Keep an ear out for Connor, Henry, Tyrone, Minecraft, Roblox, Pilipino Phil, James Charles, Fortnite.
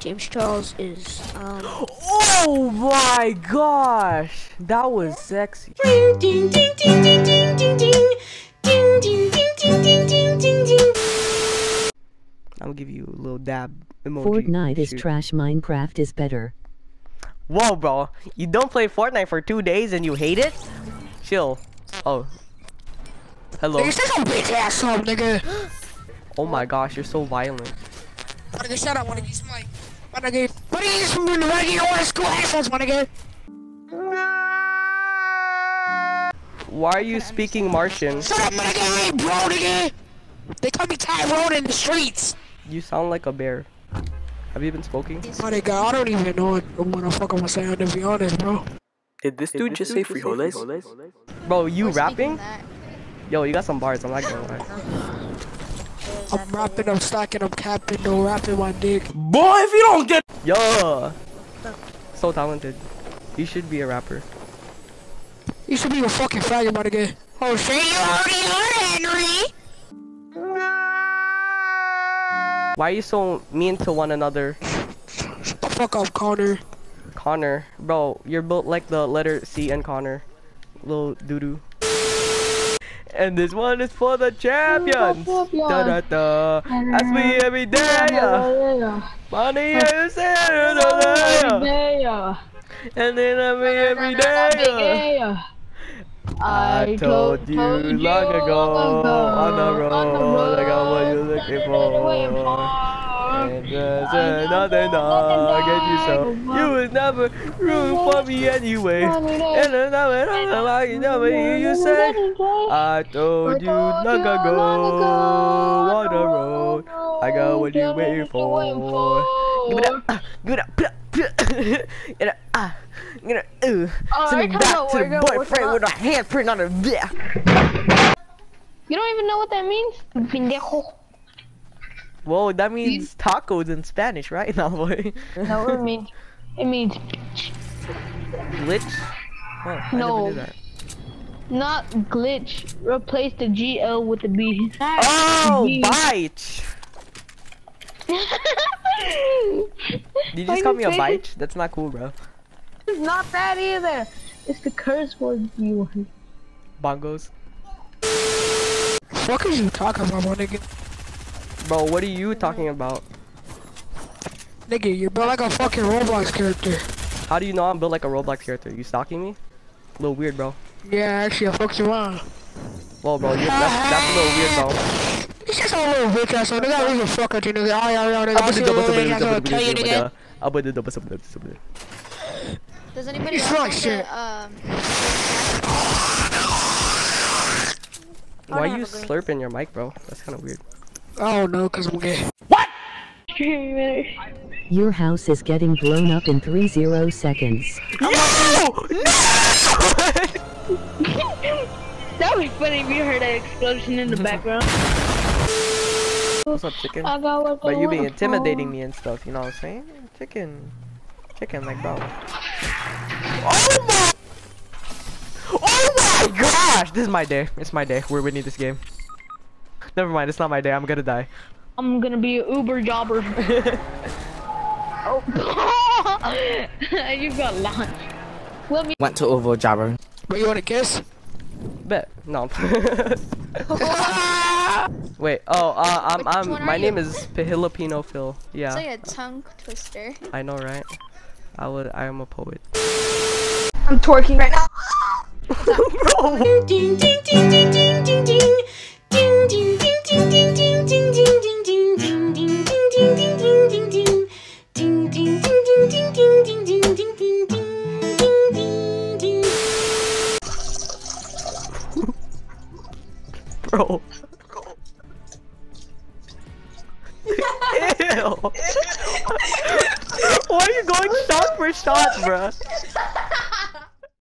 James Charles is, Oh my gosh! That was sexy. Ding ding ding ding ding ding ding ding ding ding ding ding ding ding. I'll give you a little dab emoji. Fortnite is trash, Minecraft is better. Whoa, bro. You don't play Fortnite for 2 days and you hate it? Chill. Oh. Hello. Is this a bitch ass up, nigga? Oh my gosh, you're so violent. Nigga, shut up, nigga. Smite. What I get? What are you from the regular school assholes? What I get? Why are you speaking Martian? Shut up, nigga, bro, nigga. They call me Tyrone in the streets. You sound like a bear. Have you been smoking? Oh, nigga, I don't even know what the fuck I'm gonna say. To be honest, bro. Did this dude just say frijoles? Bro, you rapping? Yo, you got some bars. I'm not gonna lie. I'm rapping, I'm stacking, I'm capping, no rapping my dick. Boy, if you don't get. Yo! So talented. You should be a rapper. You should be a fucking faggot, my nigga. Oh, shit, you already are, Henry! Why are you so mean to one another? Shut the fuck up, Connor. Connor? Bro, you're built like the letter C and Connor. Little doo-doo. And this one is for the champions. Da da da. As we every day. Money is here. And then every day. I told you long ago on the road I got what you're looking for. And there's nothing I'll get you so. You was never room for me anyway. And another like you never hear you say. I told you long ago on the road I got what you waiting for. Give it up, give it up, get up, get up. Send me back to the boyfriend with a handprint on her. You don't even know what that means? Pendejo. Whoa, that means tacos in Spanish, right? No, boy. No, it means glitch. Glitch? Oh, no. I never knew that. Not glitch. Replace the GL with the B. Oh, bitch. Did you just call me a bitch? That's not cool, bro. It's not that either. It's the curse word you want. Bongos. What are you talking about, my nigga? Bro, what are you talking about? Nigga, you're built like a fucking Roblox character. How do you know I'm built like a Roblox character? You stalking me? A little weird, bro. Yeah, actually, I fucked you up. Well, bro, that's a little weird, bro. It's just a little bitch ass, so nigga, who's the fuck out you, nigga? I'll put the double something. Does anybody else Why are you slurping your mic, bro? That's kind of weird. Oh no, cause I'm gay. What? Your house is getting blown up in 30 seconds. No! No! That would be funny if you heard an explosion in the background. What's up, chicken? But you be intimidating me and stuff, you know what I'm saying? Chicken. Chicken, like, bro. Oh my gosh! This is my day. It's my day. We're winning this game. Never mind, it's not my day. I'm gonna die. I'm gonna be an Uber jobber. Oh, you got launched. Went to Uber jobber. But you want a kiss? Bet. No. Wait. Oh, my name is Pilipino Phil. Yeah. It's like a tongue twister. I know, right? I am a poet. I'm twerking right now. Bro. Ding ding ding ding ding ding ding. Ding ding ding ding ding ding ding ding ding ding ding ding ding ding ding ding ding ding ding ding ding ding ding. Bro. Ew. Why are you going shot for shot, bruh?